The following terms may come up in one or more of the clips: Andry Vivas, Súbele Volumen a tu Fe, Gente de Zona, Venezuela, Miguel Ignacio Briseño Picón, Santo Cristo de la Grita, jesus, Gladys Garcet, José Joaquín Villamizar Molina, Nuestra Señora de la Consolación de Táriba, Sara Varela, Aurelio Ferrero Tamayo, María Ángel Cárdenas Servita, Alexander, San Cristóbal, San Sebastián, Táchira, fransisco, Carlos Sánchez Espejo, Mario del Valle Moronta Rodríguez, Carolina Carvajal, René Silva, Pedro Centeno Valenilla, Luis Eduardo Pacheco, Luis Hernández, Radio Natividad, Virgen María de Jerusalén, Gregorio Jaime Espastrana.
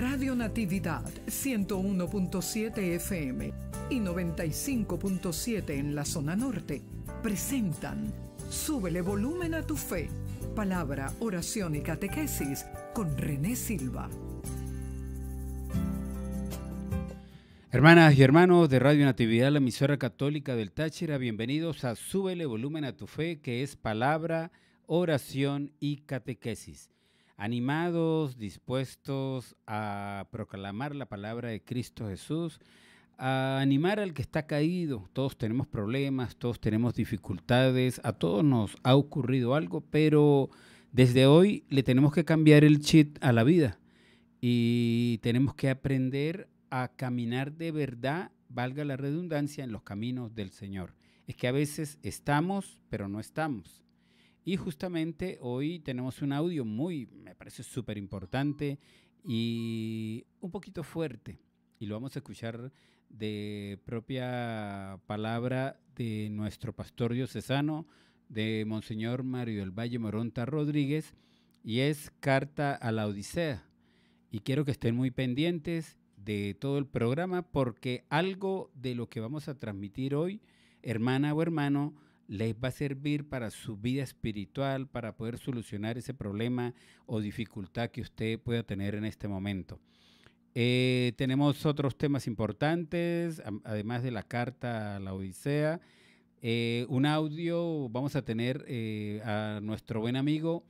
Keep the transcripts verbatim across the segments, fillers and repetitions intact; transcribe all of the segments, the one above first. Radio Natividad ciento uno punto siete F M y noventa y cinco punto siete en la zona norte presentan Súbele Volumen a tu Fe, palabra, oración y catequesis con René Silva. Hermanas y hermanos de Radio Natividad, la emisora católica del Táchira, bienvenidos a Súbele Volumen a tu Fe, que es palabra, oración y catequesis. Animados, dispuestos a proclamar la palabra de Cristo Jesús, a animar al que está caído. Todos tenemos problemas, todos tenemos dificultades, a todos nos ha ocurrido algo, pero desde hoy le tenemos que cambiar el chip a la vida y tenemos que aprender a caminar de verdad, valga la redundancia, en los caminos del Señor. Es que a veces estamos, pero no estamos. Y justamente hoy tenemos un audio muy, me parece súper importante y un poquito fuerte. Y lo vamos a escuchar de propia palabra de nuestro pastor diocesano, de Monseñor Mario del Valle Moronta Rodríguez, y es Carta a la Odisea. Y quiero que estén muy pendientes de todo el programa porque algo de lo que vamos a transmitir hoy, hermana o hermano, les va a servir para su vida espiritual, para poder solucionar ese problema o dificultad que usted pueda tener en este momento. Eh, tenemos otros temas importantes, a, además de la carta a la Odisea. Eh, un audio, vamos a tener eh, a nuestro buen amigo,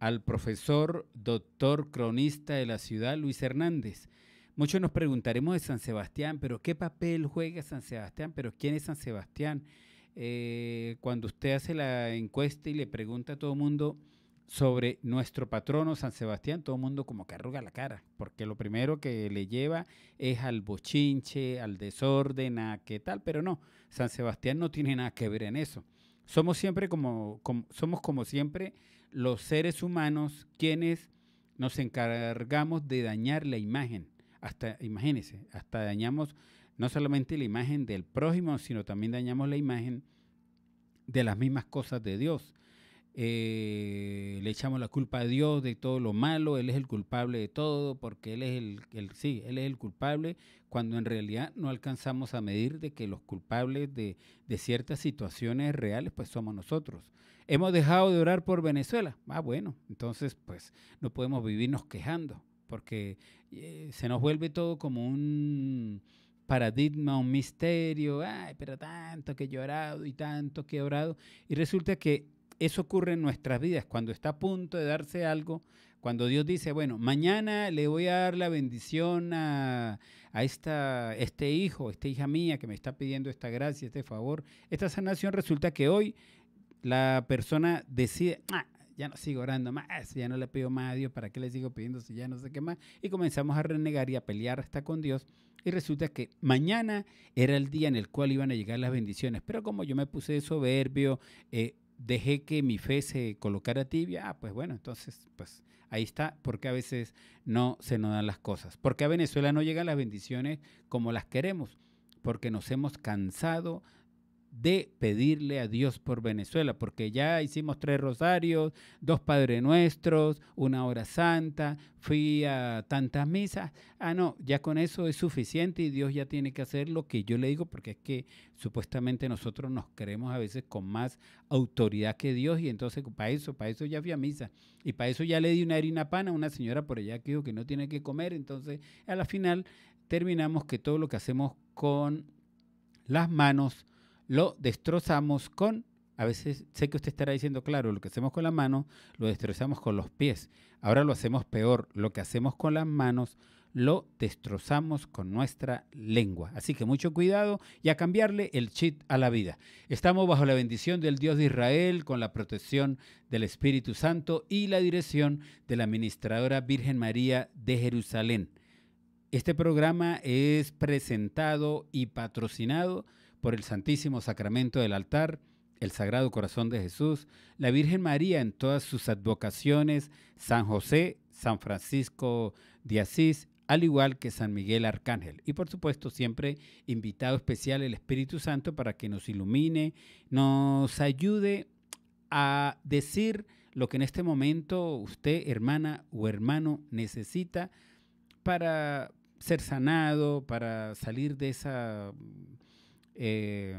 al profesor, doctor, cronista de la ciudad, Luis Hernández. Muchos nos preguntaremos de San Sebastián, pero ¿qué papel juega San Sebastián? ¿Pero quién es San Sebastián? Eh, cuando usted hace la encuesta y le pregunta a todo el mundo sobre nuestro patrono San Sebastián, todo el mundo como que arruga la cara, porque lo primero que le lleva es al bochinche, al desorden, a qué tal, pero no, San Sebastián no tiene nada que ver en eso. Somos siempre como, como, somos como siempre los seres humanos quienes nos encargamos de dañar la imagen, hasta, imagínense, hasta dañamos no solamente la imagen del prójimo, sino también dañamos la imagen de las mismas cosas de Dios. Eh, le echamos la culpa a Dios de todo lo malo, Él es el culpable de todo, porque Él es el, el, sí, Él es el culpable, cuando en realidad no alcanzamos a medir de que los culpables de, de ciertas situaciones reales, pues somos nosotros. Hemos dejado de orar por Venezuela. Ah, bueno, entonces pues no podemos vivirnos quejando, porque eh, se nos vuelve todo como un paradigma, un misterio, ay, pero tanto que he llorado y tanto que he orado, y resulta que eso ocurre en nuestras vidas, cuando está a punto de darse algo, cuando Dios dice, bueno, mañana le voy a dar la bendición a, a esta, este hijo, esta hija mía que me está pidiendo esta gracia, este favor, esta sanación, resulta que hoy la persona decide, ah, ya no sigo orando más, ya no le pido más a Dios, ¿para qué le sigo pidiendo si ya no sé qué más? Y comenzamos a renegar y a pelear hasta con Dios. Y resulta que mañana era el día en el cual iban a llegar las bendiciones. Pero como yo me puse de soberbio, eh, dejé que mi fe se colocara tibia, ah, pues bueno, entonces pues ahí está, porque a veces no se nos dan las cosas. Porque a Venezuela no llegan las bendiciones como las queremos, porque nos hemos cansado de pedirle a Dios por Venezuela, porque ya hicimos tres rosarios, dos Padre Nuestros, una hora santa, fui a tantas misas, ah no, ya con eso es suficiente y Dios ya tiene que hacer lo que yo le digo, porque es que supuestamente nosotros nos creemos a veces con más autoridad que Dios y entonces para eso, para eso ya fui a misa y para eso ya le di una harina pan a una señora por allá que dijo que no tiene que comer, entonces a la final terminamos que todo lo que hacemos con las manos lo destrozamos con, a veces sé que usted estará diciendo, claro, lo que hacemos con la mano lo destrozamos con los pies. Ahora lo hacemos peor, lo que hacemos con las manos lo destrozamos con nuestra lengua. Así que mucho cuidado y a cambiarle el chip a la vida. Estamos bajo la bendición del Dios de Israel, con la protección del Espíritu Santo y la dirección de la administradora Virgen María de Jerusalén. Este programa es presentado y patrocinado por el Santísimo Sacramento del altar, el Sagrado Corazón de Jesús, la Virgen María en todas sus advocaciones, San José, San Francisco de Asís, al igual que San Miguel Arcángel. Y por supuesto, siempre invitado especial el Espíritu Santo para que nos ilumine, nos ayude a decir lo que en este momento usted, hermana o hermano, necesita para ser sanado, para salir de esa eh,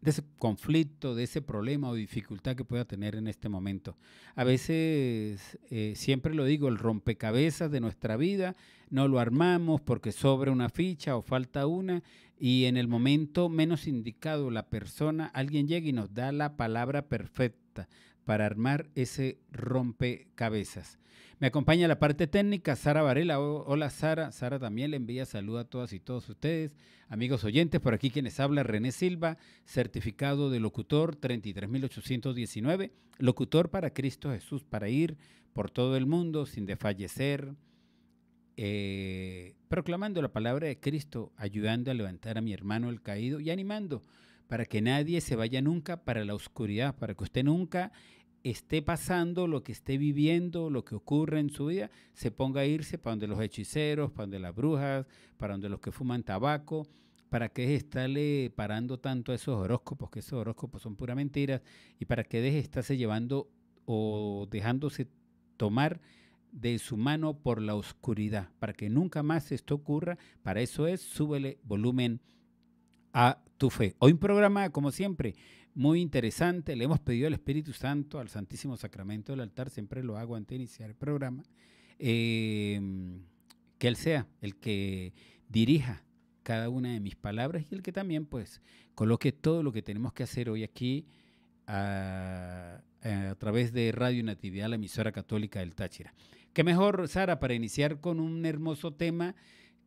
de ese conflicto, de ese problema o dificultad que pueda tener en este momento. A veces, eh, siempre lo digo, el rompecabezas de nuestra vida no lo armamos porque sobra una ficha o falta una, y en el momento menos indicado la persona, alguien llega y nos da la palabra perfecta para armar ese rompecabezas. Me acompaña la parte técnica, Sara Varela. Hola, Sara. Sara también le envía saludos a todas y todos ustedes. Amigos oyentes, por aquí quienes habla, René Silva, certificado de locutor treinta y tres mil ochocientos diecinueve, locutor para Cristo Jesús, para ir por todo el mundo sin desfallecer, eh, proclamando la palabra de Cristo, ayudando a levantar a mi hermano el caído y animando para que nadie se vaya nunca para la oscuridad, para que usted nunca esté pasando lo que esté viviendo, lo que ocurre en su vida, se ponga a irse para donde los hechiceros, para donde las brujas, para donde los que fuman tabaco. ¿Para qué estarle parando tanto a esos horóscopos? Que esos horóscopos son pura mentiras. ¿Y para qué deje estarse llevando o dejándose tomar de su mano por la oscuridad? Para que nunca más esto ocurra, para eso es Súbele Volumen a tu Fe. Hoy un programa, como siempre, muy interesante. Le hemos pedido al Espíritu Santo, al Santísimo Sacramento del altar, siempre lo hago antes de iniciar el programa, eh, que Él sea el que dirija cada una de mis palabras y el que también pues coloque todo lo que tenemos que hacer hoy aquí a, a través de Radio Natividad, la emisora católica del Táchira. Qué mejor, Sara, para iniciar con un hermoso tema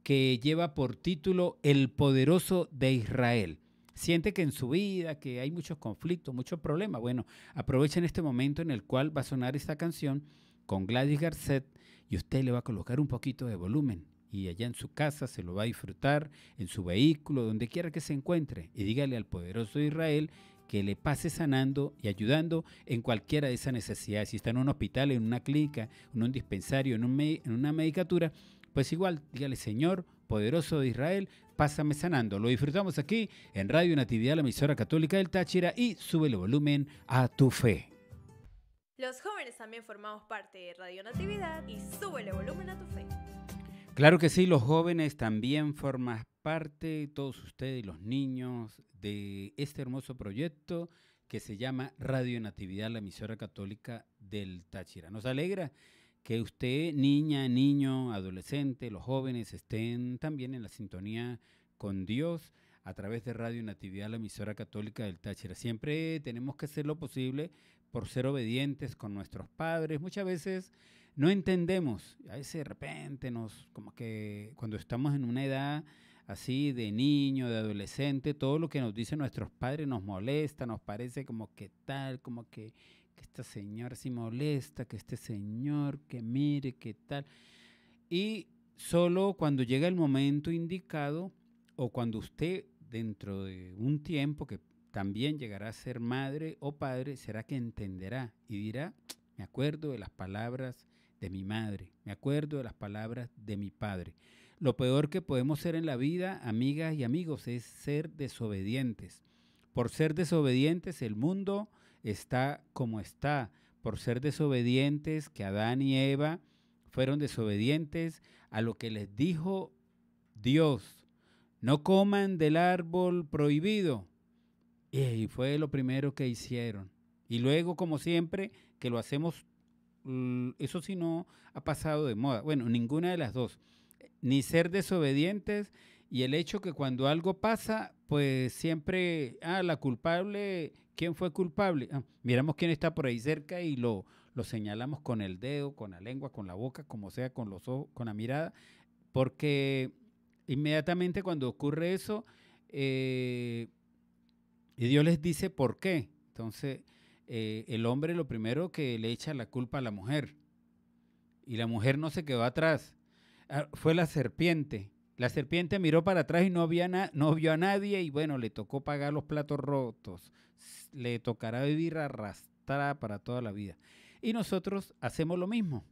que lleva por título El Poderoso de Israel. Siente que en su vida, que hay muchos conflictos, muchos problemas. Bueno, aprovechen este momento en el cual va a sonar esta canción con Gladys Garcet y usted le va a colocar un poquito de volumen y allá en su casa se lo va a disfrutar, en su vehículo, donde quiera que se encuentre, y dígale al Poderoso de Israel que le pase sanando y ayudando en cualquiera de esas necesidades. Si está en un hospital, en una clínica, en un dispensario, en, un en una medicatura, pues igual, dígale: Señor Poderoso de Israel, pásame sanando. Lo disfrutamos aquí en Radio Natividad, la emisora católica del Táchira, y Súbele Volumen a tu Fe. Los jóvenes también formamos parte de Radio Natividad y Súbele Volumen a tu Fe. Claro que sí, los jóvenes también forman parte, todos ustedes, los niños, de este hermoso proyecto que se llama Radio Natividad, la emisora católica del Táchira. Nos alegra que usted, niña, niño, adolescente, los jóvenes estén también en la sintonía con Dios a través de Radio Natividad, la emisora católica del Táchira. Siempre tenemos que hacer lo posible por ser obedientes con nuestros padres. Muchas veces no entendemos, a veces de repente nos, como que cuando estamos en una edad así de niño, de adolescente, todo lo que nos dicen nuestros padres nos molesta, nos parece como que tal, como que... que esta señora sí molesta, que este señor, que mire, que tal. Y solo cuando llega el momento indicado o cuando usted, dentro de un tiempo que también llegará a ser madre o padre, será que entenderá y dirá: me acuerdo de las palabras de mi madre, me acuerdo de las palabras de mi padre. Lo peor que podemos ser en la vida, amigas y amigos, es ser desobedientes. Por ser desobedientes, el mundo está como está. Por ser desobedientes, que Adán y Eva fueron desobedientes a lo que les dijo Dios: no coman del árbol prohibido, y fue lo primero que hicieron. Y luego, como siempre, que lo hacemos, eso sí no ha pasado de moda. Bueno, ninguna de las dos, ni ser desobedientes, y el hecho que cuando algo pasa, pues siempre, ah, la culpable... ¿Quién fue culpable? Ah, miramos quién está por ahí cerca y lo, lo señalamos con el dedo, con la lengua, con la boca, como sea, con los ojos, con la mirada, porque inmediatamente cuando ocurre eso, eh, y Dios les dice por qué. Entonces, eh, el hombre lo primero que le echa la culpa a la mujer, y la mujer no se quedó atrás, ah, fue la serpiente. La serpiente miró para atrás y no, había na no vio a nadie, y bueno, le tocó pagar los platos rotos. Le tocará vivir arrastrada para toda la vida. Y nosotros hacemos lo mismo.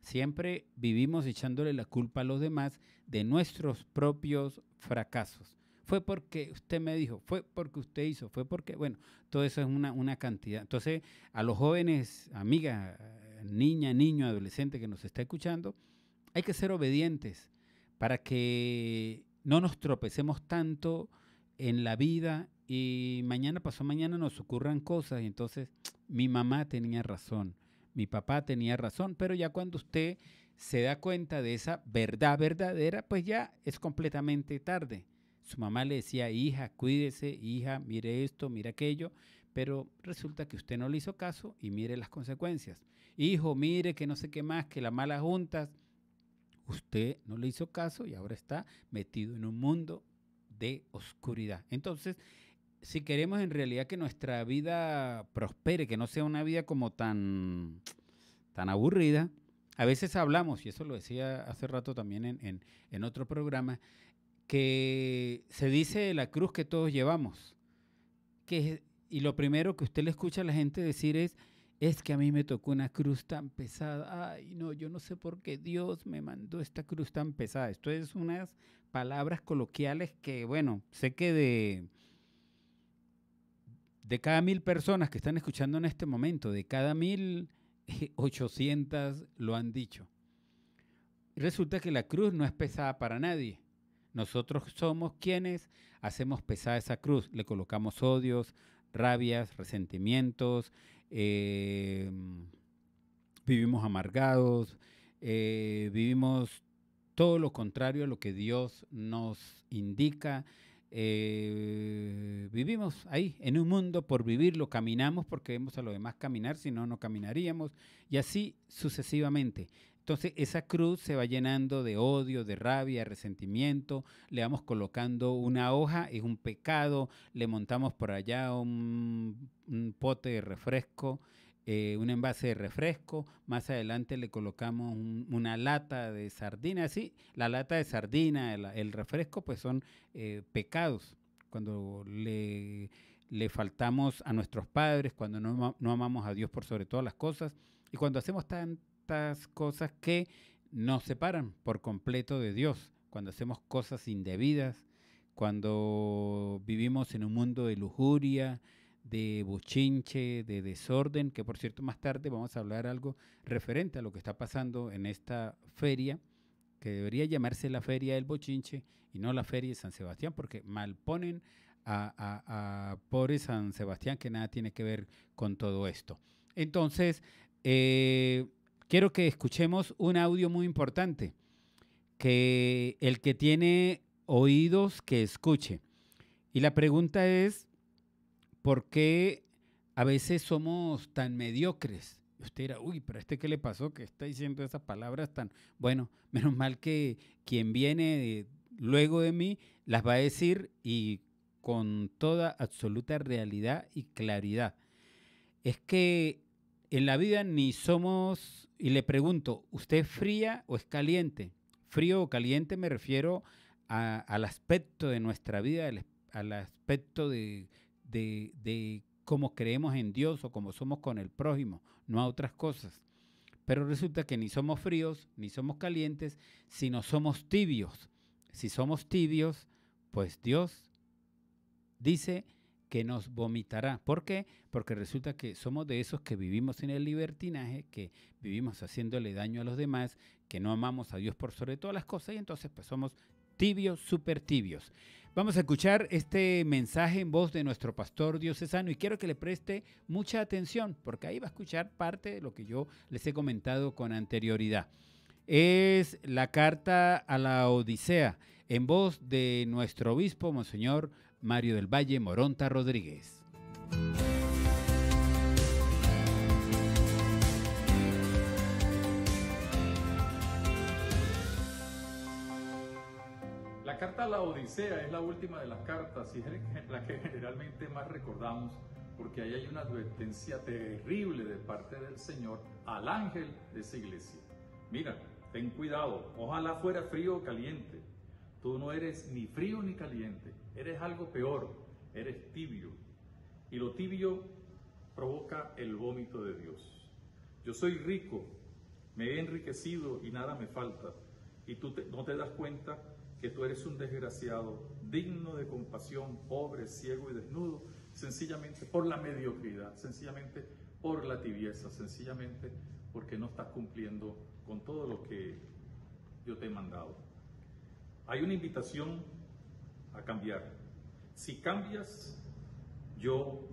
Siempre vivimos echándole la culpa a los demás de nuestros propios fracasos. Fue porque usted me dijo, fue porque usted hizo, fue porque... Bueno, todo eso es una, una cantidad. Entonces, a los jóvenes, amigas, niña, niño, adolescente que nos está escuchando, Hay que ser obedientes para que no nos tropecemos tanto en la vida y mañana pasó mañana nos ocurran cosas y entonces mi mamá tenía razón, mi papá tenía razón, pero ya cuando usted se da cuenta de esa verdad verdadera, pues ya es completamente tarde. Su mamá le decía, hija, cuídese, hija, mire esto, mire aquello, pero resulta que usted no le hizo caso y mire las consecuencias. Hijo, mire que no sé qué más, que las malas juntas. Usted no le hizo caso y ahora está metido en un mundo de oscuridad. Entonces, si queremos en realidad que nuestra vida prospere, que no sea una vida como tan, tan aburrida, a veces hablamos, y eso lo decía hace rato también en, en, en otro programa, que se dice la cruz que todos llevamos. Que, y lo primero que usted le escucha a la gente decir es, es que a mí me tocó una cruz tan pesada. Ay, no, yo no sé por qué Dios me mandó esta cruz tan pesada. Esto es unas palabras coloquiales que, bueno, sé que de, de cada mil personas que están escuchando en este momento, de cada mil... ochocientas lo han dicho. Resulta que la cruz no es pesada para nadie. Nosotros somos quienes hacemos pesada esa cruz. Le colocamos odios, rabias, resentimientos, eh, vivimos amargados, eh, vivimos todo lo contrario a lo que Dios nos indica. Eh, vivimos ahí, en un mundo por vivirlo, caminamos porque vemos a los demás caminar, si no, no caminaríamos, y así sucesivamente. Entonces, esa cruz se va llenando de odio, de rabia, de resentimiento, le vamos colocando una hoja, es un pecado, le montamos por allá un, un pote de refresco, eh, un envase de refresco, más adelante le colocamos un, una lata de sardina, sí, la lata de sardina, el, el refresco, pues son eh, pecados. Cuando le, le faltamos a nuestros padres, cuando no, no amamos a Dios por sobre todas las cosas, y cuando hacemos tantas cosas que nos separan por completo de Dios, cuando hacemos cosas indebidas, cuando vivimos en un mundo de lujuria, de bochinche, de desorden, que por cierto más tarde vamos a hablar algo referente a lo que está pasando en esta feria, que debería llamarse la Feria del Bochinche y no la Feria de San Sebastián, porque malponen a, a, a pobre San Sebastián, que nada tiene que ver con todo esto. Entonces, eh, quiero que escuchemos un audio muy importante, que el que tiene oídos que escuche. Y la pregunta es, ¿por qué a veces somos tan mediocres? Usted dirá, uy, pero ¿a este qué le pasó? Que está diciendo esas palabras tan... Bueno, menos mal que quien viene de, luego de mí las va a decir y con toda absoluta realidad y claridad. Es que en la vida ni somos... Y le pregunto, ¿usted es fría o es caliente? Frío o caliente me refiero a, al aspecto de nuestra vida, al, al aspecto de... De, de cómo creemos en Dios o cómo somos con el prójimo, no a otras cosas. Pero resulta que ni somos fríos, ni somos calientes, sino somos tibios. Si somos tibios, pues Dios dice que nos vomitará. ¿Por qué? Porque resulta que somos de esos que vivimos en el libertinaje, que vivimos haciéndole daño a los demás, que no amamos a Dios por sobre todas las cosas y entonces pues somos tibios, súper tibios. Vamos a escuchar este mensaje en voz de nuestro pastor diocesano y quiero que le preste mucha atención porque ahí va a escuchar parte de lo que yo les he comentado con anterioridad. Es la carta a la Odisea en voz de nuestro obispo, Monseñor Mario del Valle Moronta Rodríguez. La carta a la Odisea es la última de las cartas y es la que generalmente más recordamos porque ahí hay una advertencia terrible de parte del Señor al ángel de esa iglesia. Mira, ten cuidado, ojalá fuera frío o caliente. Tú no eres ni frío ni caliente, eres algo peor, eres tibio. Y lo tibio provoca el vómito de Dios. Yo soy rico, me he enriquecido y nada me falta. Y tú te, no te das cuenta que tú eres un desgraciado, digno de compasión, pobre, ciego y desnudo, sencillamente por la mediocridad, sencillamente por la tibieza, sencillamente porque no estás cumpliendo con todo lo que yo te he mandado. Hay una invitación a cambiar. Si cambias, yo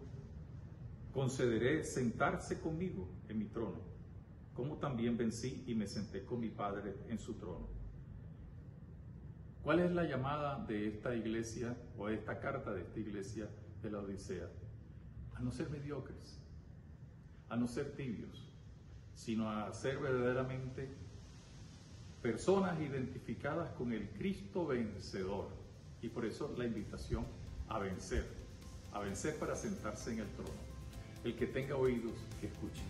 concederé sentarse conmigo en mi trono, como también vencí y me senté con mi Padre en su trono. ¿Cuál es la llamada de esta iglesia o de esta carta de esta iglesia de la Odisea? A no ser mediocres, a no ser tibios, sino a ser verdaderamente personas identificadas con el Cristo vencedor. Y por eso la invitación a vencer, a vencer para sentarse en el trono. El que tenga oídos, que escuche.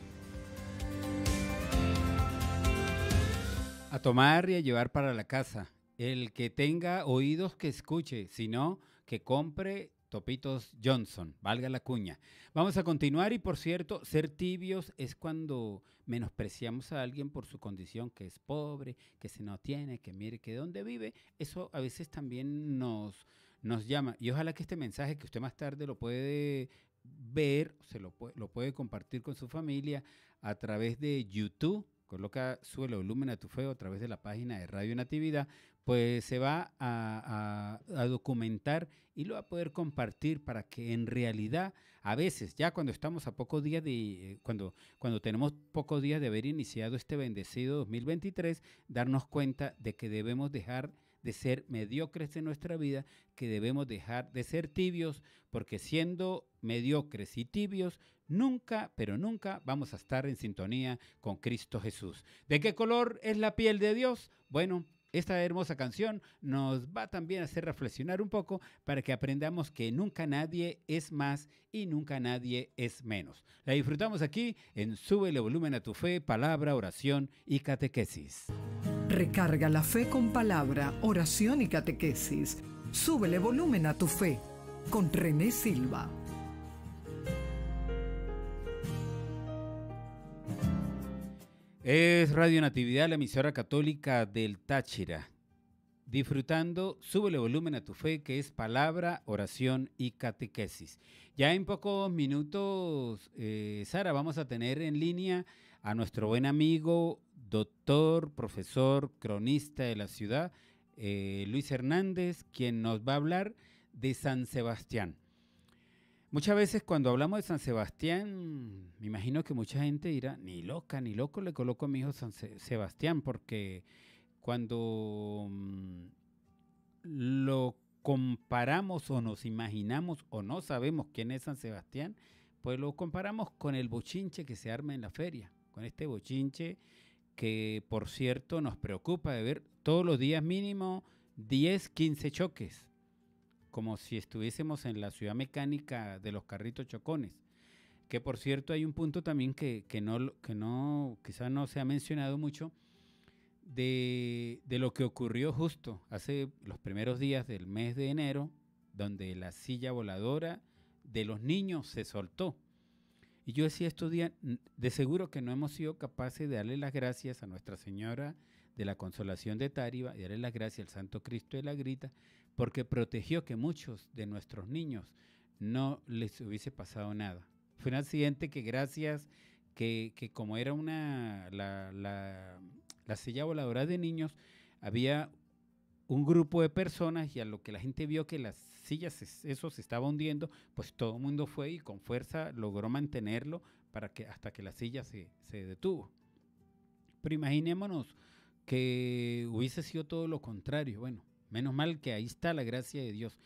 A tomar y a llevar para la casa. El que tenga oídos, que escuche, si no, que compre Topitos Johnson, valga la cuña. Vamos a continuar y, por cierto, ser tibios es cuando menospreciamos a alguien por su condición, que es pobre, que se no tiene, que mire que dónde vive. Eso a veces también nos, nos llama. Y ojalá que este mensaje, que usted más tarde lo puede ver, se lo, lo puede compartir con su familia a través de YouTube, coloca Súbele Volumen a tu Fe, a través de la página de Radio Natividad, pues se va a, a, a documentar y lo va a poder compartir para que en realidad, a veces, ya cuando estamos a pocos días de, eh, cuando, cuando tenemos pocos días de haber iniciado este bendecido dos mil veintitrés, darnos cuenta de que debemos dejar de ser mediocres en nuestra vida, que debemos dejar de ser tibios, porque siendo mediocres y tibios, nunca, pero nunca vamos a estar en sintonía con Cristo Jesús. ¿De qué color es la piel de Dios? Bueno, esta hermosa canción nos va también a hacer reflexionar un poco para que aprendamos que nunca nadie es más y nunca nadie es menos. La disfrutamos aquí en Súbele Volumen a tu Fe, palabra, oración y catequesis. Recarga la fe con palabra, oración y catequesis. Súbele Volumen a tu Fe con René Silva. Es Radio Natividad, la emisora católica del Táchira, disfrutando Súbele Volumen a tu Fe, que es palabra, oración y catequesis. Ya en pocos minutos, eh, Sara, vamos a tener en línea a nuestro buen amigo, doctor, profesor, cronista de la ciudad, eh, Luis Hernández, quien nos va a hablar de San Sebastián. Muchas veces cuando hablamos de San Sebastián, me imagino que mucha gente dirá, ni loca, ni loco le coloco a mi hijo San Sebastián, porque cuando lo comparamos o nos imaginamos o no sabemos quién es San Sebastián, pues lo comparamos con el bochinche que se arma en la feria, con este bochinche que, por cierto, nos preocupa de ver todos los días mínimo diez, quince choques, como si estuviésemos en la ciudad mecánica de los carritos chocones. Que por cierto hay un punto también que, que no, que no, quizás no se ha mencionado mucho, de, de lo que ocurrió justo hace los primeros días del mes de enero, donde la silla voladora de los niños se soltó. Y yo decía estos días, de seguro que no hemos sido capaces de darle las gracias a Nuestra Señora de la Consolación de Táriba, y darle las gracias al Santo Cristo de la Grita, porque protegió que muchos de nuestros niños no les hubiese pasado nada. Fue un accidente que gracias, que, que como era una la, la, la silla voladora de niños, había un grupo de personas y a lo que la gente vio que las sillas, se, eso se estaba hundiendo, pues todo el mundo fue y con fuerza logró mantenerlo para que, hasta que la silla se, se detuvo. Pero imaginémonos que hubiese sido todo lo contrario, bueno, menos mal que ahí está la gracia de Dios.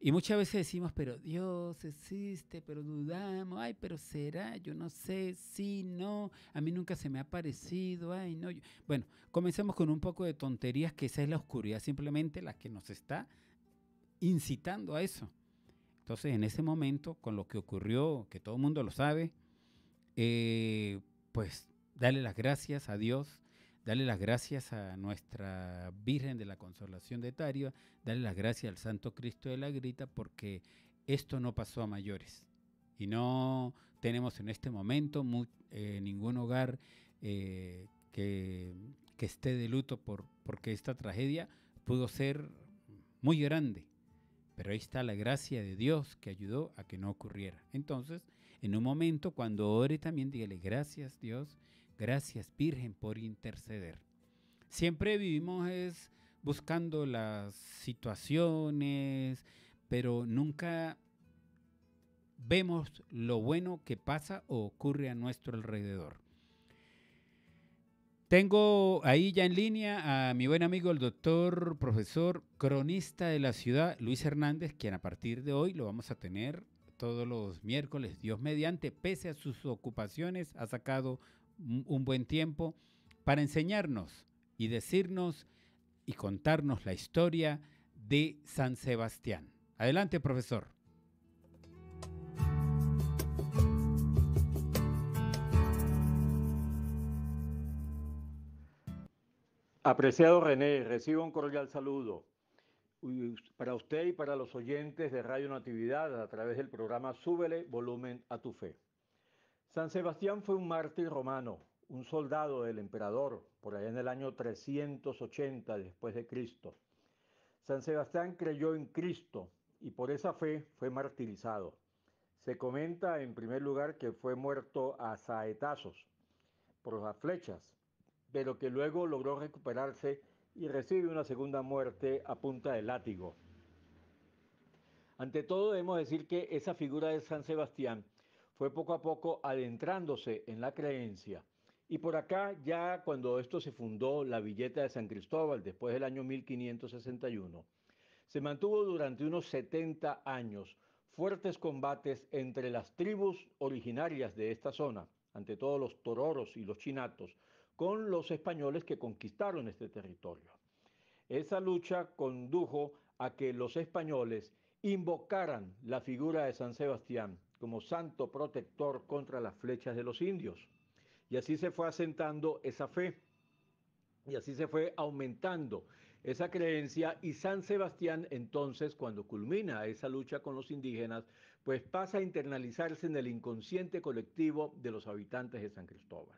Y muchas veces decimos, pero Dios existe, pero dudamos, ay, pero será, yo no sé, sí, no, a mí nunca se me ha parecido, ay, no. Bueno, comenzamos con un poco de tonterías, que esa es la oscuridad, simplemente la que nos está incitando a eso. Entonces, en ese momento, con lo que ocurrió, que todo el mundo lo sabe, eh, pues, dale las gracias a Dios, dale las gracias a Nuestra Virgen de la Consolación de Táriba, dale las gracias al Santo Cristo de la Grita, porque esto no pasó a mayores. Y no tenemos en este momento muy, eh, ningún hogar eh, que, que esté de luto por, porque esta tragedia pudo ser muy grande. Pero ahí está la gracia de Dios que ayudó a que no ocurriera. Entonces, en un momento, cuando ore también, dígale gracias Dios, gracias Virgen por interceder. Siempre vivimos es buscando las situaciones, pero nunca vemos lo bueno que pasa o ocurre a nuestro alrededor. Tengo ahí ya en línea a mi buen amigo, el doctor, profesor, cronista de la ciudad, Luis Hernández, quien a partir de hoy lo vamos a tener todos los miércoles, Dios mediante, pese a sus ocupaciones, ha sacado un buen tiempo para enseñarnos y decirnos y contarnos la historia de San Sebastián. Adelante, profesor. Apreciado René, recibo un cordial saludo para usted y para los oyentes de Radio Natividad a través del programa Súbele Volumen a tu Fe. San Sebastián fue un mártir romano, un soldado del emperador, por allá en el año trescientos ochenta después de Cristo. San Sebastián creyó en Cristo y por esa fe fue martirizado. Se comenta en primer lugar que fue muerto a saetazos, por las flechas, pero que luego logró recuperarse y recibe una segunda muerte a punta de látigo. Ante todo, debemos decir que esa figura de San Sebastián fue poco a poco adentrándose en la creencia. Y por acá, ya cuando esto se fundó, la Villeta de San Cristóbal, después del año mil quinientos sesenta y uno, se mantuvo durante unos setenta años fuertes combates entre las tribus originarias de esta zona, ante todo los tororos y los chinatos, con los españoles que conquistaron este territorio. Esa lucha condujo a que los españoles invocaran la figura de San Sebastián como santo protector contra las flechas de los indios. Y así se fue asentando esa fe, y así se fue aumentando esa creencia, y San Sebastián entonces, cuando culmina esa lucha con los indígenas, pues pasa a internalizarse en el inconsciente colectivo de los habitantes de San Cristóbal.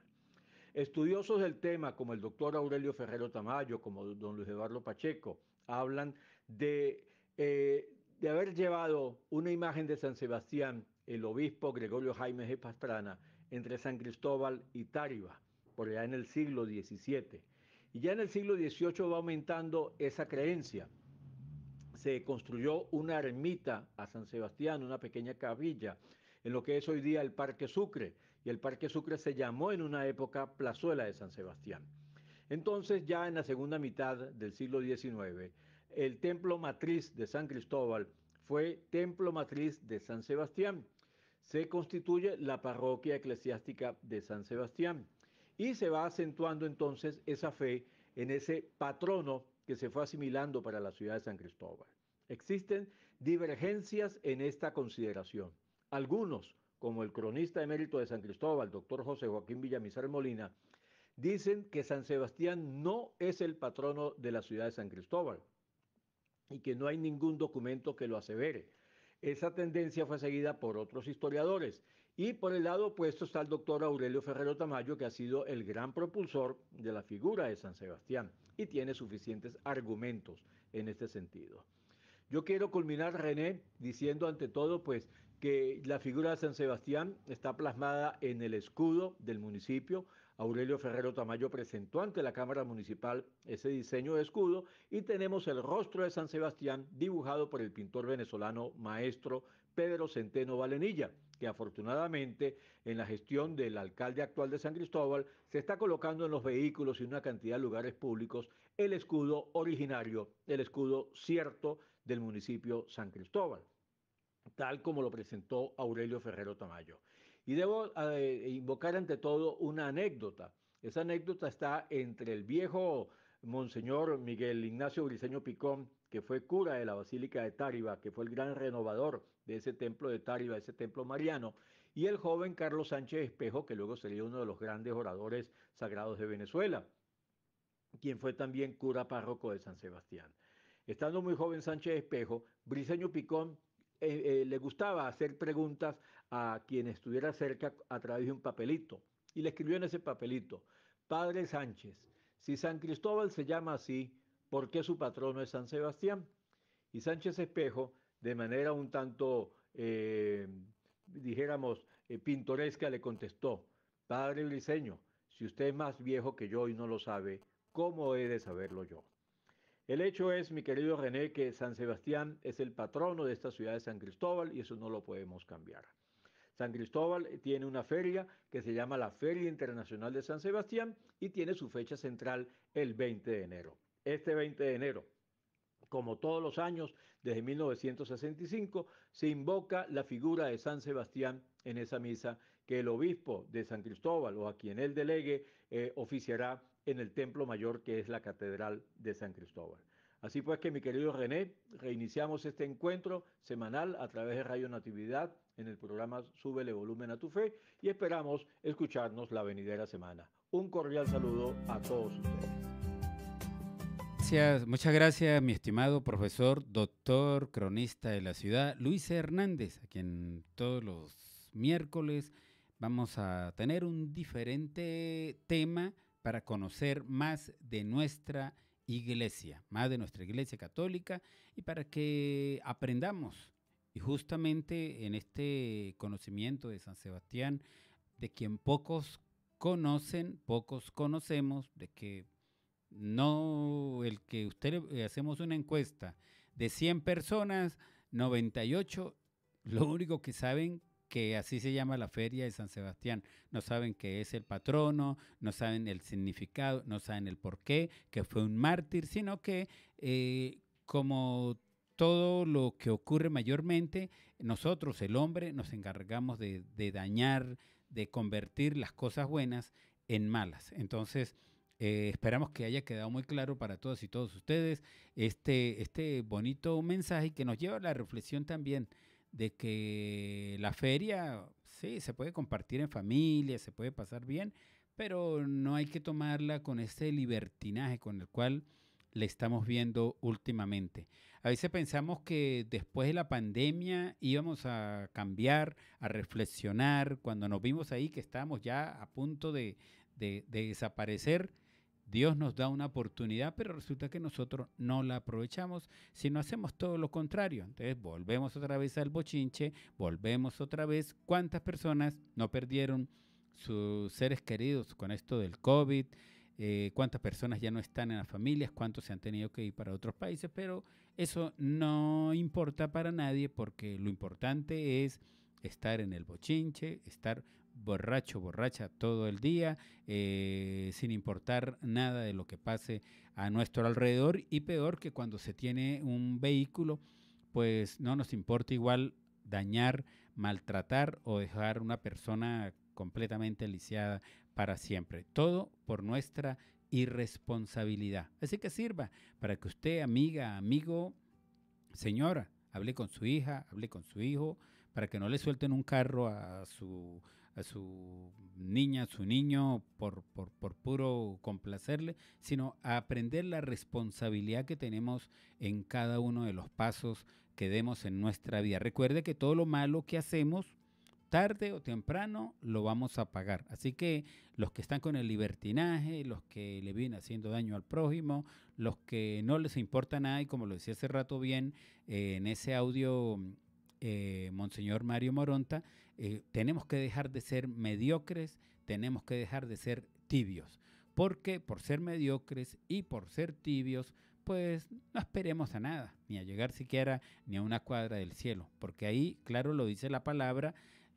Estudiosos del tema, como el doctor Aurelio Ferrero Tamayo, como don Luis Eduardo Pacheco, hablan de, eh, de haber llevado una imagen de San Sebastián, el obispo Gregorio Jaime Espastrana, entre San Cristóbal y Táriba, por allá en el siglo diecisiete. Y ya en el siglo dieciocho va aumentando esa creencia. Se construyó una ermita a San Sebastián, una pequeña capilla, en lo que es hoy día el Parque Sucre, y el Parque Sucre se llamó en una época Plazuela de San Sebastián. Entonces, ya en la segunda mitad del siglo diecinueve, el templo matriz de San Cristóbal fue templo matriz de San Sebastián. Se constituye la parroquia eclesiástica de San Sebastián y se va acentuando entonces esa fe en ese patrono que se fue asimilando para la ciudad de San Cristóbal. Existen divergencias en esta consideración. Algunos, como el cronista emérito de San Cristóbal, doctor José Joaquín Villamizar Molina, dicen que San Sebastián no es el patrono de la ciudad de San Cristóbal y que no hay ningún documento que lo asevere. Esa tendencia fue seguida por otros historiadores. Y por el lado opuesto está el doctor Aurelio Ferrero Tamayo, que ha sido el gran propulsor de la figura de San Sebastián y tiene suficientes argumentos en este sentido. Yo quiero culminar, René, diciendo ante todo, pues, que la figura de San Sebastián está plasmada en el escudo del municipio. Aurelio Ferrero Tamayo presentó ante la Cámara Municipal ese diseño de escudo y tenemos el rostro de San Sebastián dibujado por el pintor venezolano maestro Pedro Centeno Valenilla, que afortunadamente en la gestión del alcalde actual de San Cristóbal se está colocando en los vehículos y en una cantidad de lugares públicos el escudo originario, el escudo cierto del municipio San Cristóbal, tal como lo presentó Aurelio Ferrero Tamayo. Y debo eh, invocar ante todo una anécdota. Esa anécdota está entre el viejo monseñor Miguel Ignacio Briseño Picón, que fue cura de la Basílica de Táriba, que fue el gran renovador de ese templo de Táriba, ese templo mariano, y el joven Carlos Sánchez Espejo, que luego sería uno de los grandes oradores sagrados de Venezuela, quien fue también cura párroco de San Sebastián. Estando muy joven Sánchez Espejo, Briseño Picón Eh, eh, le gustaba hacer preguntas a quien estuviera cerca a través de un papelito. Y le escribió en ese papelito: Padre Sánchez, si San Cristóbal se llama así, ¿por qué su patrono es San Sebastián? Y Sánchez Espejo, de manera un tanto, eh, dijéramos, eh, pintoresca, le contestó: Padre Briseño, si usted es más viejo que yo y no lo sabe, ¿Cómo he de saberlo yo? El hecho es, mi querido René, que San Sebastián es el patrono de esta ciudad de San Cristóbal y eso no lo podemos cambiar. San Cristóbal tiene una feria que se llama la Feria Internacional de San Sebastián y tiene su fecha central el veinte de enero. Este veinte de enero, como todos los años, desde mil novecientos sesenta y cinco, se invoca la figura de San Sebastián en esa misa que el obispo de San Cristóbal o a quien él delegue eh, oficiará en el templo mayor que es la Catedral de San Cristóbal. Así pues que, mi querido René, reiniciamos este encuentro semanal a través de Radio Natividad en el programa Súbele Volumen a tu Fe y esperamos escucharnos la venidera semana. Un cordial saludo a todos ustedes. Gracias, muchas gracias, mi estimado profesor, doctor, cronista de la ciudad, Luis Hernández, a quien todos los miércoles vamos a tener un diferente tema para conocer más de nuestra iglesia, más de nuestra iglesia católica y para que aprendamos. Y justamente en este conocimiento de San Sebastián, de quien pocos conocen, pocos conocemos, de que no, el que usted le hacemos una encuesta de cien personas, noventa y ocho, lo único que saben que así se llama la Feria de San Sebastián. No saben que es el patrono, no saben el significado, no saben el porqué, que fue un mártir, sino que eh, como todo lo que ocurre mayormente, nosotros, el hombre, nos encargamos de, de dañar, de convertir las cosas buenas en malas. Entonces, Eh, esperamos que haya quedado muy claro para todas y todos ustedes este, este bonito mensaje que nos lleva a la reflexión también de que la feria, sí, se puede compartir en familia, se puede pasar bien, pero no hay que tomarla con ese libertinaje con el cual le estamos viendo últimamente. A veces pensamos que después de la pandemia íbamos a cambiar, a reflexionar. Cuando nos vimos ahí que estábamos ya a punto de, de, de desaparecer, Dios nos da una oportunidad, pero resulta que nosotros no la aprovechamos, sino hacemos todo lo contrario. Entonces volvemos otra vez al bochinche, volvemos otra vez. ¿Cuántas personas no perdieron sus seres queridos con esto del COVID? Eh, ¿Cuántas personas ya no están en las familias? ¿Cuántos se han tenido que ir para otros países? Pero eso no importa para nadie porque lo importante es estar en el bochinche, estar borracho, borracha todo el día, eh, sin importar nada de lo que pase a nuestro alrededor, y peor que cuando se tiene un vehículo, pues no nos importa igual dañar, maltratar o dejar una persona completamente lisiada para siempre. Todo por nuestra irresponsabilidad. Así que sirva para que usted, amiga, amigo, señora, hable con su hija, hable con su hijo, para que no le suelten un carro a su, a su niña, a su niño, por, por, por puro complacerle, sino a aprender la responsabilidad que tenemos en cada uno de los pasos que demos en nuestra vida. Recuerde que todo lo malo que hacemos, tarde o temprano, lo vamos a pagar. Así que los que están con el libertinaje, los que le vienen haciendo daño al prójimo, los que no les importa nada, y como lo decía hace rato bien eh, en ese audio, Eh, Monseñor Mario Moronta, eh, tenemos que dejar de ser mediocres, tenemos que dejar de ser tibios, porque por ser mediocres y por ser tibios, pues no esperemos a nada, ni a llegar siquiera ni a una cuadra del cielo, porque ahí, claro, lo dice la palabra,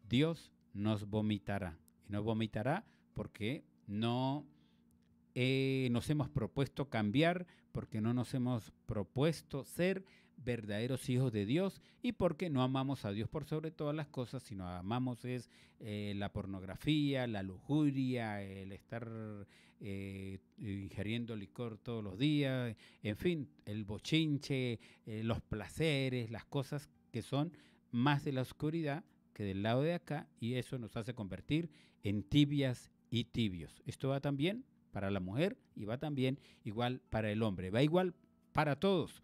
Dios nos vomitará, y nos vomitará porque no eh, nos hemos propuesto cambiar, porque no nos hemos propuesto ser verdaderos hijos de Dios y porque no amamos a Dios por sobre todas las cosas, sino amamos es eh, la pornografía, la lujuria, el estar eh, ingiriendo licor todos los días, en fin, el bochinche, eh, los placeres, las cosas que son más de la oscuridad que del lado de acá, y eso nos hace convertir en tibias y tibios. Esto va también para la mujer y va también igual para el hombre, va igual para todos.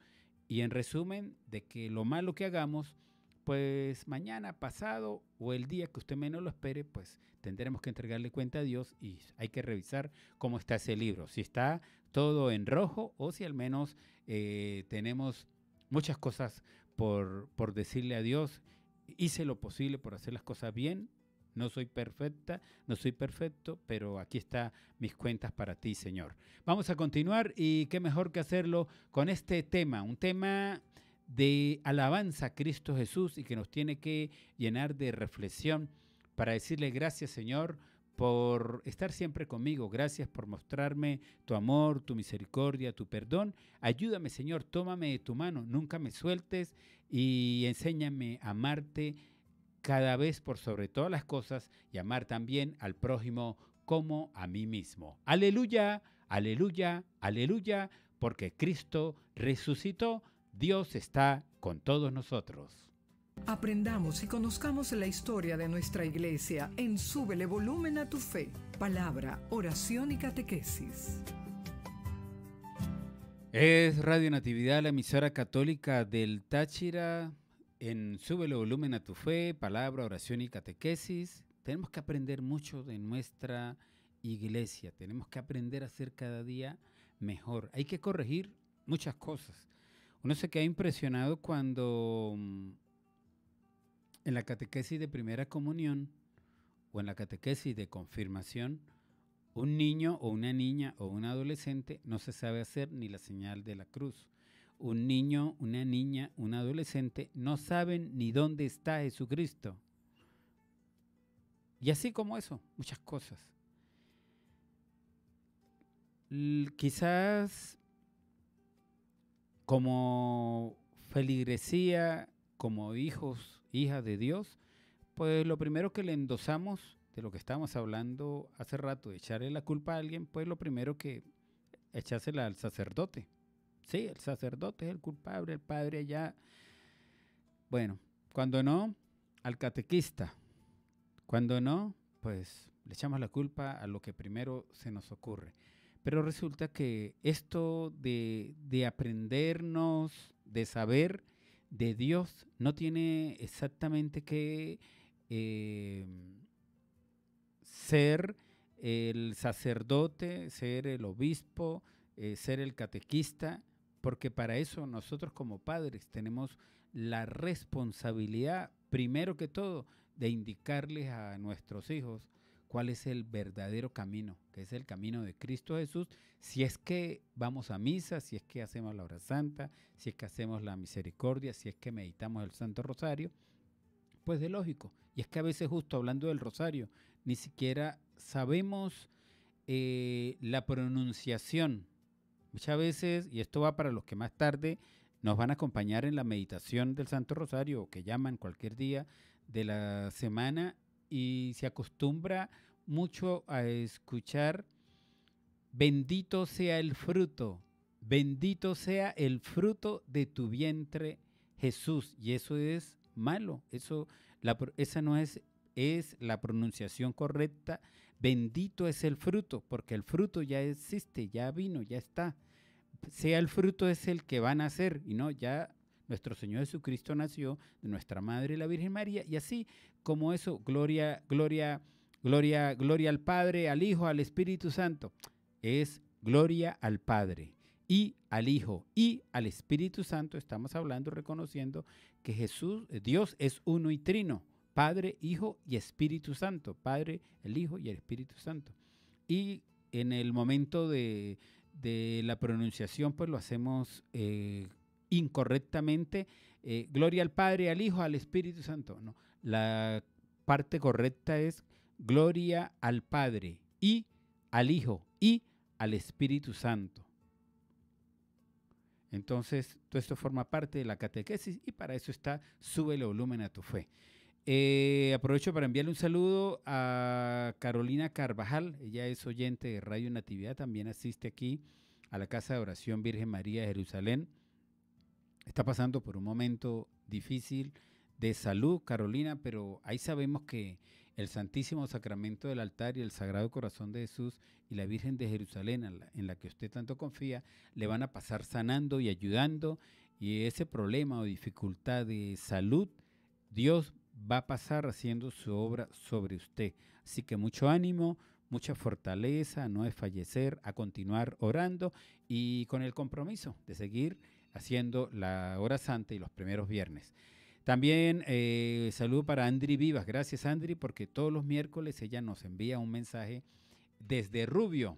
Y en resumen, de que lo malo que hagamos, pues mañana, pasado o el día que usted menos lo espere, pues tendremos que entregarle cuenta a Dios y hay que revisar cómo está ese libro. Si está todo en rojo o si al menos eh, tenemos muchas cosas por, por decirle a Dios. Hice lo posible por hacer las cosas bien, No soy perfecta, no soy perfecto, pero aquí están mis cuentas para ti, Señor. Vamos a continuar y qué mejor que hacerlo con este tema, un tema de alabanza a Cristo Jesús y que nos tiene que llenar de reflexión para decirle gracias, Señor, por estar siempre conmigo. Gracias por mostrarme tu amor, tu misericordia, tu perdón. Ayúdame, Señor, tómame de tu mano, nunca me sueltes y enséñame a amarte cada vez por sobre todas las cosas y amar también al prójimo como a mí mismo. Aleluya, aleluya, aleluya, porque Cristo resucitó, Dios está con todos nosotros. Aprendamos y conozcamos la historia de nuestra iglesia en Súbele Volumen a tu Fe, palabra, oración y catequesis. Es Radio Natividad, la emisora católica del Táchira. En Súbele Volumen a tu Fe, palabra, oración y catequesis, tenemos que aprender mucho de nuestra iglesia. Tenemos que aprender a ser cada día mejor. Hay que corregir muchas cosas. Uno se queda impresionado cuando en la catequesis de primera comunión o en la catequesis de confirmación, un niño o una niña o un adolescente no se sabe hacer ni la señal de la cruz. Un niño, una niña, un adolescente no saben ni dónde está Jesucristo. Y así como eso, muchas cosas. L- quizás como feligresía, como hijos, hijas de Dios, pues lo primero que le endosamos de lo que estábamos hablando hace rato, de echarle la culpa a alguien, pues lo primero que echársela al sacerdote. Sí, el sacerdote es el culpable, el padre allá. Bueno, cuando no, al catequista. Cuando no, pues le echamos la culpa a lo que primero se nos ocurre. Pero resulta que esto de, de aprendernos, de saber de Dios, no tiene exactamente que eh, ser el sacerdote, ser el obispo, eh, ser el catequista, porque para eso nosotros como padres tenemos la responsabilidad, primero que todo, de indicarles a nuestros hijos cuál es el verdadero camino, que es el camino de Cristo Jesús, si es que vamos a misa, si es que hacemos la hora santa, si es que hacemos la misericordia, si es que meditamos el Santo Rosario, pues es lógico. Y es que a veces, justo hablando del Rosario, ni siquiera sabemos eh, la pronunciación. Muchas veces, y esto va para los que más tarde nos van a acompañar en la meditación del Santo Rosario, que llaman cualquier día de la semana, y se acostumbra mucho a escuchar, bendito sea el fruto, bendito sea el fruto de tu vientre, Jesús. Y eso es malo, eso, la, esa no es, es la pronunciación correcta. Bendito es el fruto, porque el fruto ya existe, ya vino, ya está. Sea el fruto es el que va a nacer, y no, ya nuestro Señor Jesucristo nació, de nuestra Madre la Virgen María, y así como eso, gloria, gloria, gloria, gloria al Padre, al Hijo, al Espíritu Santo. Es gloria al Padre y al Hijo y al Espíritu Santo. Estamos hablando, reconociendo que Jesús, Dios es uno y trino. Padre, Hijo y Espíritu Santo. Padre, el Hijo y el Espíritu Santo. Y en el momento de, de la pronunciación, pues lo hacemos eh, incorrectamente. Eh, gloria al Padre, al Hijo, al Espíritu Santo. No, la parte correcta es gloria al Padre y al Hijo y al Espíritu Santo. Entonces, todo esto forma parte de la catequesis y para eso está Súbele Volumen a tu Fe. Eh, aprovecho para enviarle un saludo a Carolina Carvajal. Ella es oyente de Radio Natividad, también asiste aquí a la Casa de Oración Virgen María de Jerusalén. Está pasando por un momento difícil de salud, Carolina, pero ahí sabemos que el Santísimo Sacramento del altar y el Sagrado Corazón de Jesús y la Virgen de Jerusalén, en la, en la que usted tanto confía, le van a pasar sanando y ayudando, y ese problema o dificultad de salud, Dios va a pasar haciendo su obra sobre usted. Así que mucho ánimo, mucha fortaleza, no desfallecer, a continuar orando y con el compromiso de seguir haciendo la hora santa y los primeros viernes. También eh, saludo para Andry Vivas. Gracias, Andry, porque todos los miércoles ella nos envía un mensaje desde Rubio,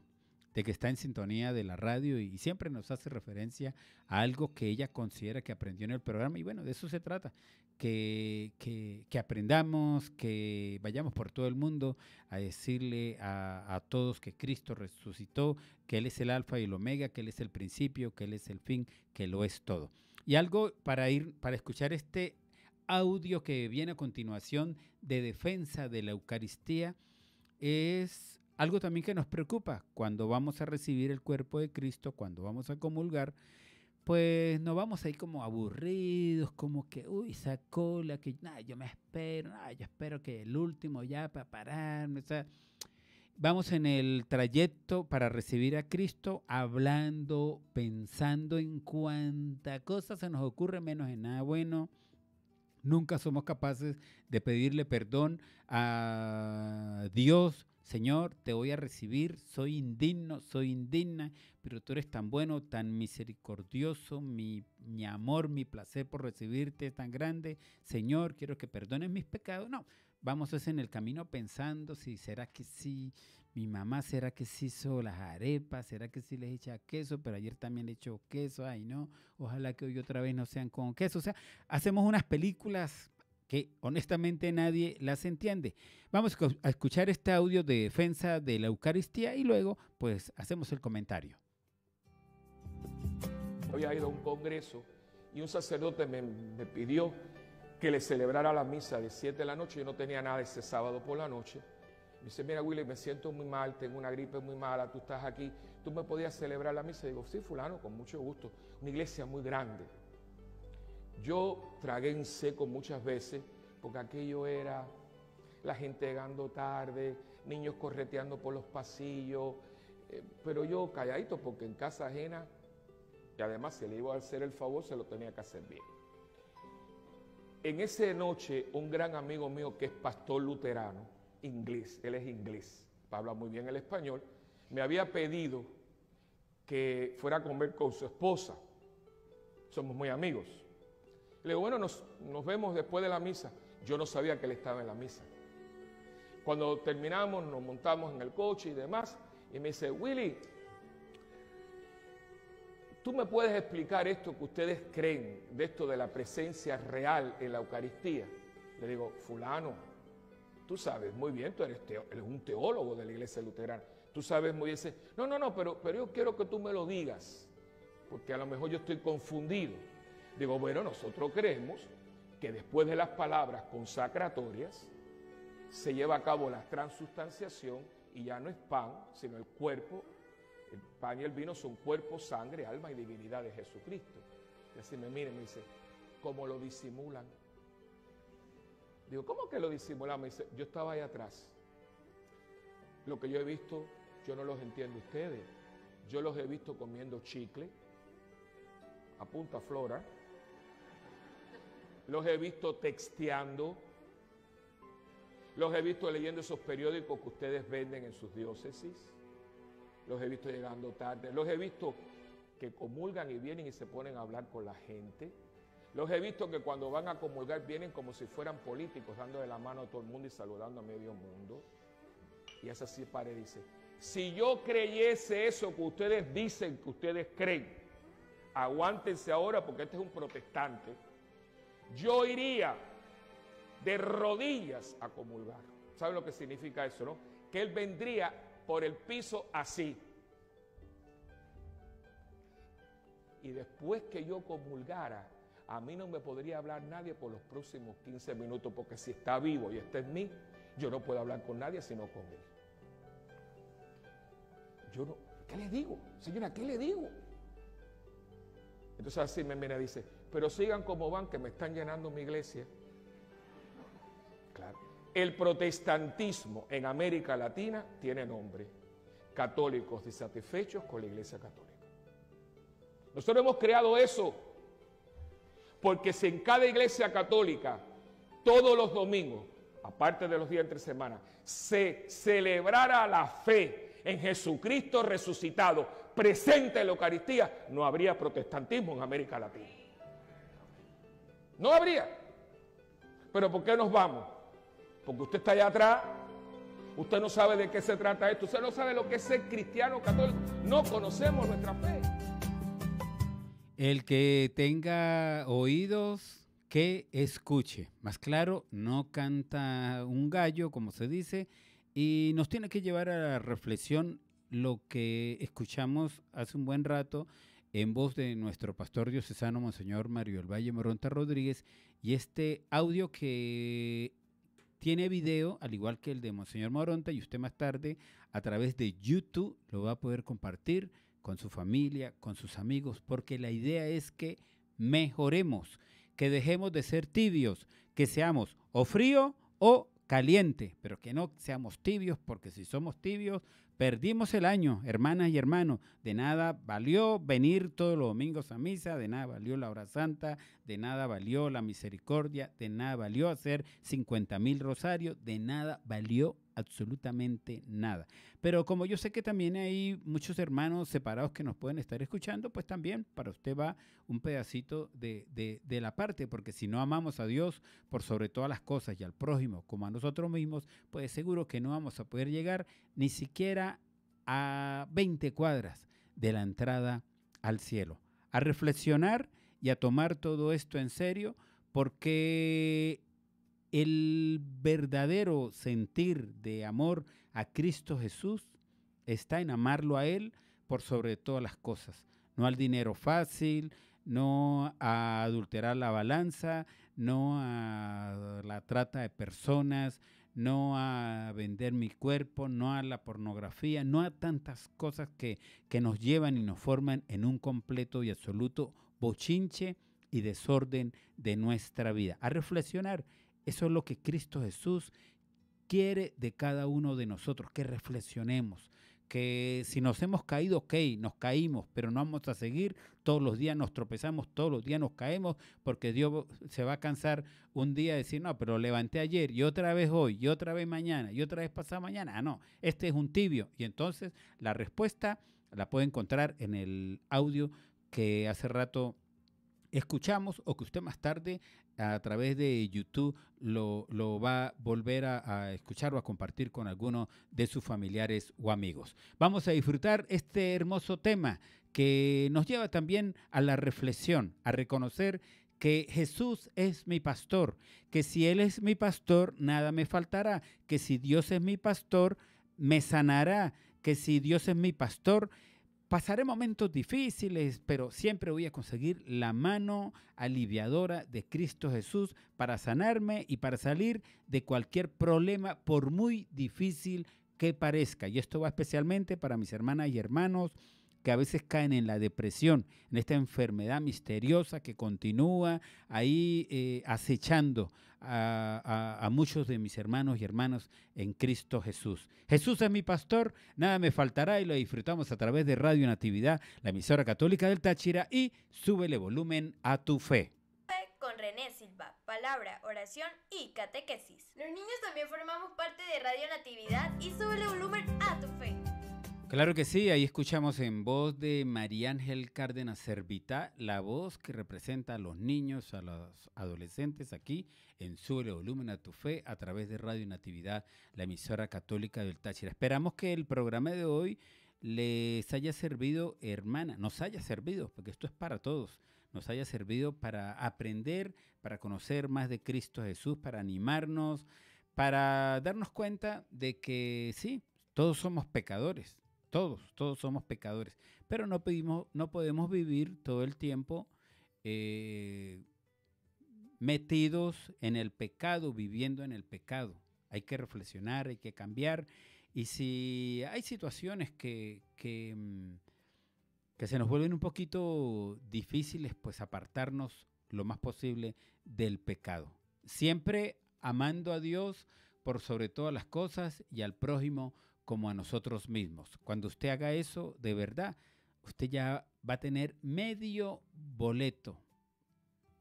de que está en sintonía de la radio y siempre nos hace referencia a algo que ella considera que aprendió en el programa. Y bueno, de eso se trata, que, que, que aprendamos, que vayamos por todo el mundo a decirle a, a todos que Cristo resucitó, que Él es el alfa y el omega, que Él es el principio, que Él es el fin, que lo es todo. Y algo para ir, para escuchar este audio que viene a continuación de defensa de la Eucaristía es... algo también que nos preocupa cuando vamos a recibir el cuerpo de Cristo, cuando vamos a comulgar, pues nos vamos ahí como aburridos, como que, uy, esa cola, que nah, yo me espero, nah, yo espero que el último ya para pararme. O sea, vamos en el trayecto para recibir a Cristo hablando, pensando en cuánta cosa se nos ocurre, menos en nada bueno. Nunca somos capaces de pedirle perdón a Dios. Señor, te voy a recibir, soy indigno, soy indigna, pero tú eres tan bueno, tan misericordioso, mi, mi amor, mi placer por recibirte es tan grande. Señor, quiero que perdones mis pecados. No, vamos en el camino pensando si será que sí, mi mamá será que sí hizo las arepas, será que sí les echa queso, pero ayer también le echó queso, ay no, ojalá que hoy otra vez no sean con queso. O sea, hacemos unas películas que honestamente nadie las entiende. Vamos a escuchar este audio de defensa de la Eucaristía y luego pues hacemos el comentario. Había ido a un congreso y un sacerdote me, me pidió que le celebrara la misa de siete de la noche. Yo no tenía nada ese sábado por la noche. Me dice, mira Willy, me siento muy mal, tengo una gripe muy mala, tú estás aquí, ¿tú me podías celebrar la misa? Y digo, sí, fulano, con mucho gusto. Una iglesia muy grande. Yo tragué en seco muchas veces porque aquello era la gente llegando tarde, niños correteando por los pasillos, eh, pero yo calladito porque en casa ajena, y además si le iba a hacer el favor se lo tenía que hacer bien. En esa noche un gran amigo mío que es pastor luterano, inglés, él es inglés, habla muy bien el español, me había pedido que fuera a comer con su esposa, somos muy amigos. Le digo, bueno, nos, nos vemos después de la misa. Yo no sabía que él estaba en la misa. Cuando terminamos, nos montamos en el coche y demás, y me dice, Willy, ¿tú me puedes explicar esto que ustedes creen, de esto de la presencia real en la Eucaristía? Le digo, fulano, tú sabes muy bien, tú eres, teo, eres un teólogo de la iglesia luterana, tú sabes muy bien. Ese, no, no, no, pero, pero yo quiero que tú me lo digas, porque a lo mejor yo estoy confundido. Digo, bueno, nosotros creemos que después de las palabras consacratorias se lleva a cabo la transustanciación y ya no es pan, sino el cuerpo. El pan y el vino son cuerpo, sangre, alma y divinidad de Jesucristo. Y así me mira y me dice, ¿cómo lo disimulan? Digo, ¿cómo que lo disimulan? Me dice, yo estaba ahí atrás. Lo que yo he visto, yo no los entiendo ustedes. Yo los he visto comiendo chicle, a punta flora. Los he visto texteando, los he visto leyendo esos periódicos que ustedes venden en sus diócesis, los he visto llegando tarde, los he visto que comulgan y vienen y se ponen a hablar con la gente, los he visto que cuando van a comulgar vienen como si fueran políticos, dándole la mano a todo el mundo y saludando a medio mundo. Y es así, padre, dice, si yo creyese eso que ustedes dicen que ustedes creen, aguántense ahora porque este es un protestante, yo iría de rodillas a comulgar. ¿Saben lo que significa eso, no? Que él vendría por el piso así. Y después que yo comulgara, a mí no me podría hablar nadie por los próximos quince minutos, porque si está vivo y está en mí, yo no puedo hablar con nadie sino con él. Yo no, ¿qué le digo? Señora, ¿qué le digo? Entonces así me mira y dice, pero sigan como van que me están llenando mi iglesia. Claro, el protestantismo en América Latina tiene nombre. Católicos insatisfechos con la iglesia católica. Nosotros hemos creado eso, porque si en cada iglesia católica, todos los domingos, aparte de los días entre semana, se celebrara la fe en Jesucristo resucitado, presente en la Eucaristía, no habría protestantismo en América Latina. No habría. ¿Pero por qué nos vamos? Porque usted está allá atrás, usted no sabe de qué se trata esto, usted no sabe lo que es ser cristiano católico, no conocemos nuestra fe. El que tenga oídos, que escuche. Más claro, no canta un gallo, como se dice, y nos tiene que llevar a la reflexión lo que escuchamos hace un buen rato en voz de nuestro pastor diocesano, Monseñor Mario del Valle Moronta Rodríguez, y este audio que tiene video, al igual que el de Monseñor Moronta, y usted más tarde a través de YouTube lo va a poder compartir con su familia, con sus amigos, porque la idea es que mejoremos, que dejemos de ser tibios, que seamos o frío o caliente, pero que no seamos tibios, porque si somos tibios, perdimos el año, hermanas y hermanos. De nada valió venir todos los domingos a misa, de nada valió la hora santa, de nada valió la misericordia, de nada valió hacer cincuenta mil rosarios, de nada valió absolutamente nada. Pero como yo sé que también hay muchos hermanos separados que nos pueden estar escuchando, pues también para usted va un pedacito de, de, de la parte, porque si no amamos a Dios por sobre todas las cosas y al prójimo como a nosotros mismos, pues seguro que no vamos a poder llegar ni siquiera a veinte cuadras de la entrada al cielo. A reflexionar y a tomar todo esto en serio, porque el verdadero sentir de amor a Cristo Jesús está en amarlo a Él por sobre todas las cosas. No al dinero fácil, no a adulterar la balanza, no a la trata de personas, no a vender mi cuerpo, no a la pornografía, no a tantas cosas que, que nos llevan y nos forman en un completo y absoluto bochinche y desorden de nuestra vida. A reflexionar. Eso es lo que Cristo Jesús quiere de cada uno de nosotros, que reflexionemos, que si nos hemos caído, ok, nos caímos, pero no vamos a seguir, todos los días nos tropezamos, todos los días nos caemos, porque Dios se va a cansar un día de decir, no, pero levanté ayer, y otra vez hoy, y otra vez mañana, y otra vez pasado mañana. Ah, no, este es un tibio. Y entonces la respuesta la puede encontrar en el audio que hace rato escuchamos, o que usted más tarde a través de YouTube lo, lo va a volver a, a escuchar o a compartir con alguno de sus familiares o amigos. Vamos a disfrutar este hermoso tema que nos lleva también a la reflexión, a reconocer que Jesús es mi pastor, que si Él es mi pastor, nada me faltará, que si Dios es mi pastor, me sanará, que si Dios es mi pastor, pasaré momentos difíciles, pero siempre voy a conseguir la mano aliviadora de Cristo Jesús para sanarme y para salir de cualquier problema, por muy difícil que parezca. Y esto va especialmente para mis hermanas y hermanos que a veces caen en la depresión, en esta enfermedad misteriosa que continúa ahí eh, acechando a, a, a muchos de mis hermanos y hermanas en Cristo Jesús. Jesús es mi pastor, nada me faltará, y lo disfrutamos a través de Radio Natividad, la emisora católica del Táchira, y Súbele Volumen a tu Fe. Con René Silva, palabra, oración y catequesis. Los niños también formamos parte de Radio Natividad y Súbele Volumen a tu Fe. Claro que sí, ahí escuchamos en voz de María Ángel Cárdenas Servita, la voz que representa a los niños, a los adolescentes aquí en Súbele Volumen a tu Fe, a través de Radio Natividad, la emisora católica del Táchira. Esperamos que el programa de hoy les haya servido, hermana, nos haya servido, porque esto es para todos, nos haya servido para aprender, para conocer más de Cristo Jesús, para animarnos, para darnos cuenta de que sí, todos somos pecadores. Todos, todos somos pecadores, pero no, pedimos, no podemos vivir todo el tiempo eh, metidos en el pecado, viviendo en el pecado. Hay que reflexionar, hay que cambiar. Y si hay situaciones que, que, que se nos vuelven un poquito difíciles, pues apartarnos lo más posible del pecado. Siempre amando a Dios por sobre todas las cosas y al prójimo como a nosotros mismos. Cuando usted haga eso, de verdad, usted ya va a tener medio boleto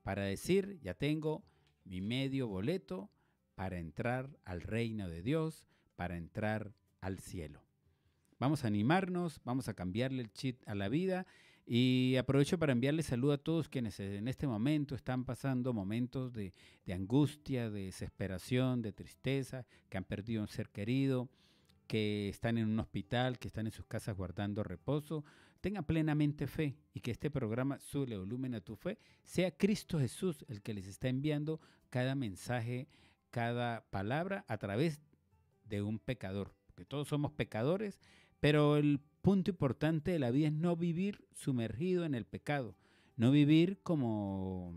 para decir, ya tengo mi medio boleto para entrar al reino de Dios, para entrar al cielo. Vamos a animarnos, vamos a cambiarle el chip a la vida Y aprovecho para enviarles salud a todos quienes en este momento están pasando momentos de, de angustia, de desesperación, de tristeza, que han perdido un ser querido, que están en un hospital, que están en sus casas guardando reposo. Tengan plenamente fe y que este programa Súbele Volumen a tu Fe sea Cristo Jesús el que les está enviando cada mensaje, cada palabra a través de un pecador. Porque todos somos pecadores, pero el punto importante de la vida es no vivir sumergido en el pecado, no vivir como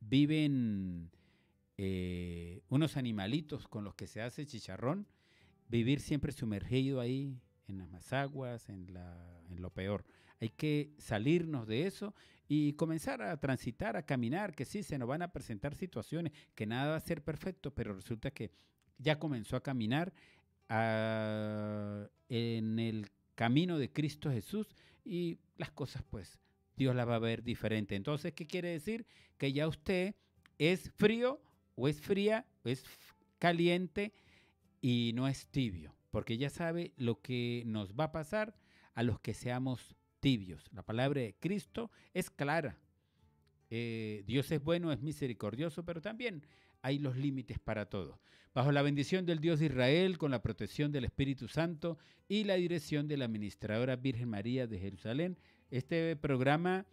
viven eh, unos animalitos con los que se hace chicharrón, vivir siempre sumergido ahí en las masaguas, en, la, en lo peor. Hay que salirnos de eso y comenzar a transitar, a caminar, que sí, se nos van a presentar situaciones, que nada va a ser perfecto, pero resulta que ya comenzó a caminar a, en el camino de Cristo Jesús y las cosas, pues, Dios las va a ver diferente. Entonces, ¿qué quiere decir? Que ya usted es frío o es fría, o es caliente y no es tibio, porque ya sabe lo que nos va a pasar a los que seamos tibios. La palabra de Cristo es clara. Eh, Dios es bueno, es misericordioso, pero también hay los límites para todo. Bajo la bendición del Dios de Israel, con la protección del Espíritu Santo y la dirección de la administradora Virgen María de Jerusalén, este programa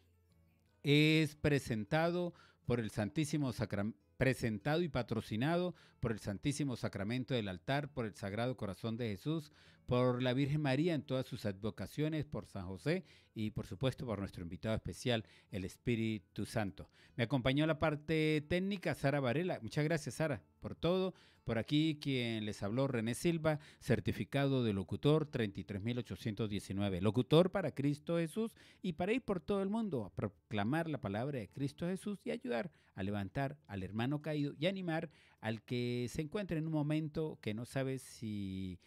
es presentado por el Santísimo Sacramento, presentado y patrocinado por el Santísimo Sacramento del altar, por el Sagrado Corazón de Jesús, por la Virgen María en todas sus advocaciones, por San José y por supuesto por nuestro invitado especial, el Espíritu Santo. Me acompañó la parte técnica Sara Varela. Muchas gracias, Sara, por todo. Por aquí quien les habló, René Silva, certificado de locutor treinta y tres mil ochocientos diecinueve. Locutor para Cristo Jesús y para ir por todo el mundo a proclamar la palabra de Cristo Jesús y ayudar a levantar al hermano caído y animar al que se encuentre en un momento que no sabe si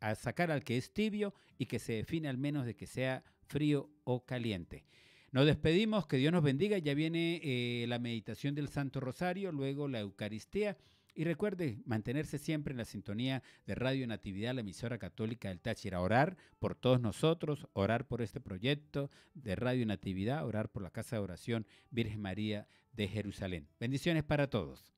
a sacar al que es tibio y que se define al menos de que sea frío o caliente. Nos despedimos, que Dios nos bendiga. Ya viene eh, la meditación del Santo Rosario, luego la Eucaristía. Y recuerde mantenerse siempre en la sintonía de Radio Natividad, la emisora católica del Táchira. Orar por todos nosotros, orar por este proyecto de Radio Natividad, orar por la Casa de Oración Virgen María de Jerusalén. Bendiciones para todos.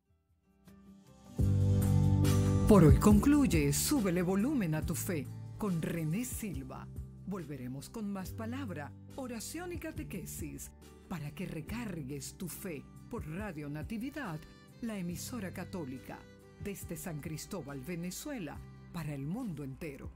Por hoy concluye Súbele Volumen a tu Fe con René Silva. Volveremos con más palabra, oración y catequesis para que recargues tu fe por Radio Natividad, la emisora católica, desde San Cristóbal, Venezuela, para el mundo entero.